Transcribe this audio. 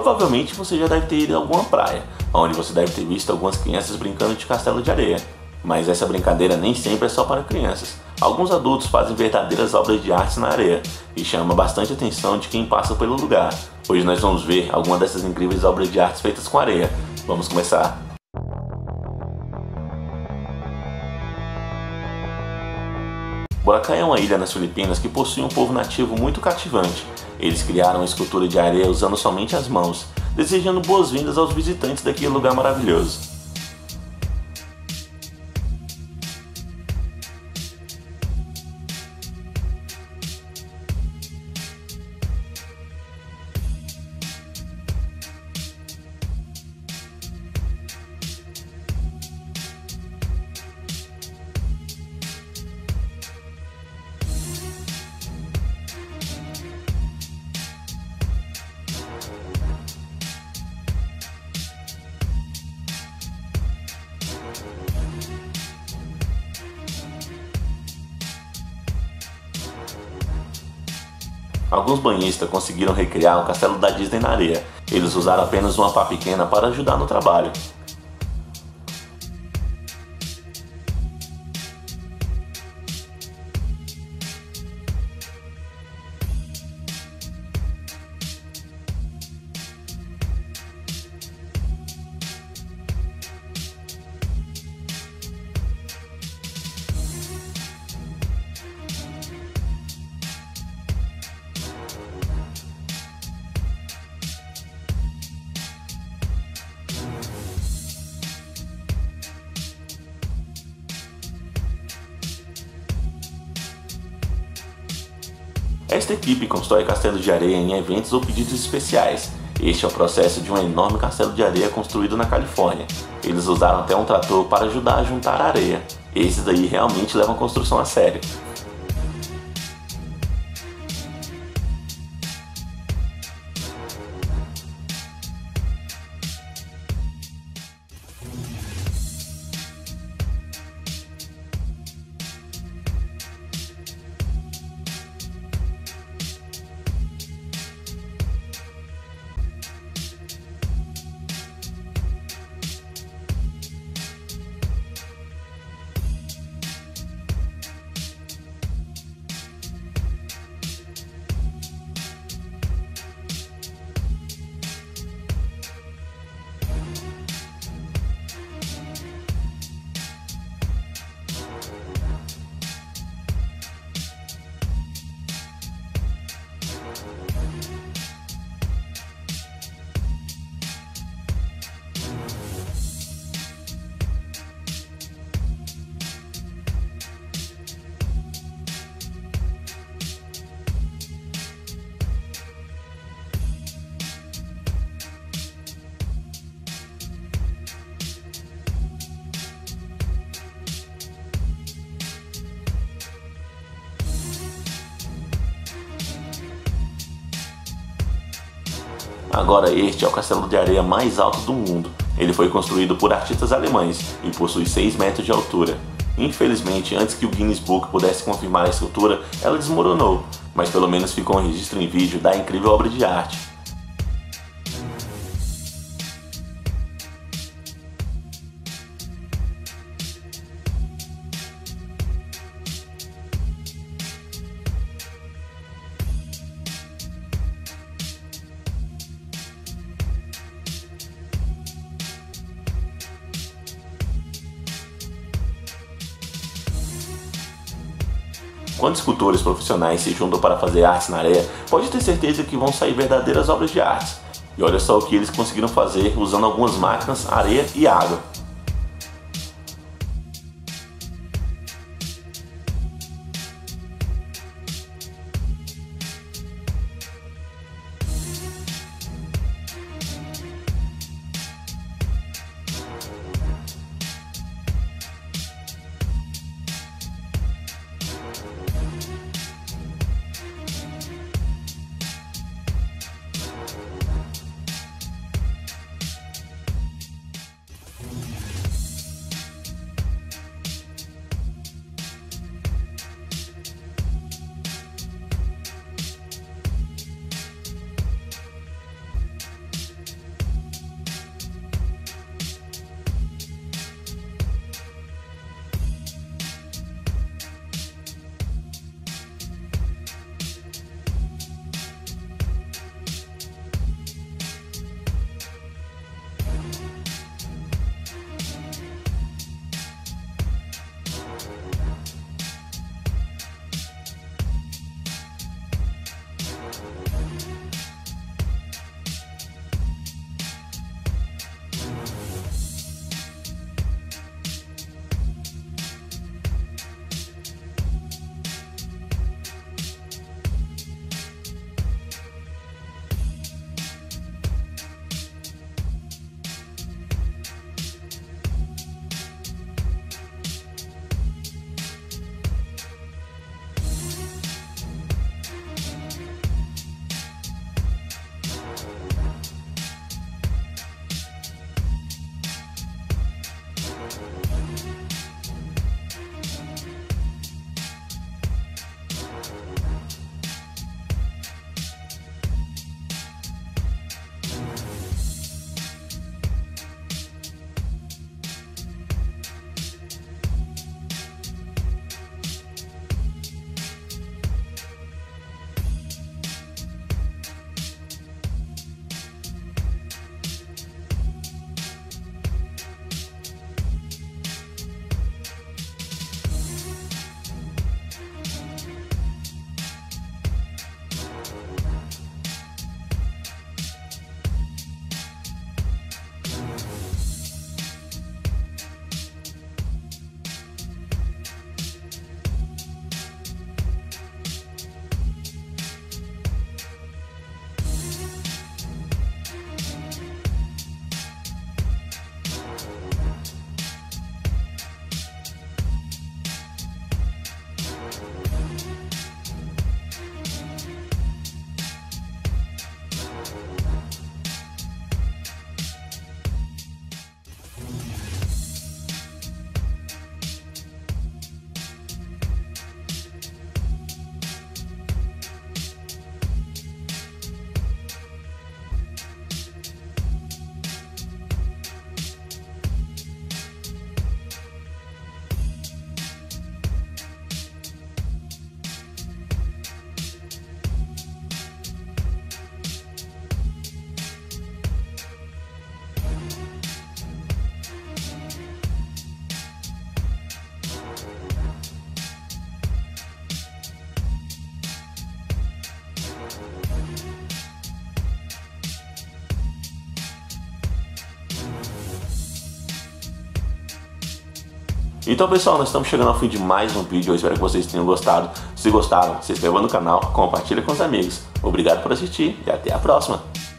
Provavelmente você já deve ter ido a alguma praia, onde você deve ter visto algumas crianças brincando de castelo de areia. Mas essa brincadeira nem sempre é só para crianças. Alguns adultos fazem verdadeiras obras de arte na areia e chama bastante atenção de quem passa pelo lugar. Hoje nós vamos ver algumas dessas incríveis obras de arte feitas com areia. Vamos começar! Boracay é uma ilha nas Filipinas que possui um povo nativo muito cativante. Eles criaram uma escultura de areia usando somente as mãos, desejando boas-vindas aos visitantes daquele lugar maravilhoso. Alguns banhistas conseguiram recriar o castelo da Disney na areia. Eles usaram apenas uma pá pequena para ajudar no trabalho. Esta equipe constrói castelos de areia em eventos ou pedidos especiais. Este é o processo de um enorme castelo de areia construído na Califórnia. Eles usaram até um trator para ajudar a juntar a areia. Esses daí realmente levam a construção a sério. Agora este é o castelo de areia mais alto do mundo. Ele foi construído por artistas alemães e possui 6 metros de altura. Infelizmente, antes que o Guinness Book pudesse confirmar a escultura, ela desmoronou, mas pelo menos ficou um registro em vídeo da incrível obra de arte. Quando escultores profissionais se juntam para fazer artes na areia, pode ter certeza que vão sair verdadeiras obras de arte. E olha só o que eles conseguiram fazer usando algumas máquinas, areia e água. Então, pessoal, nós estamos chegando ao fim de mais um vídeo. Eu espero que vocês tenham gostado. Se gostaram, se inscreva no canal, compartilha com os amigos. Obrigado por assistir e até a próxima.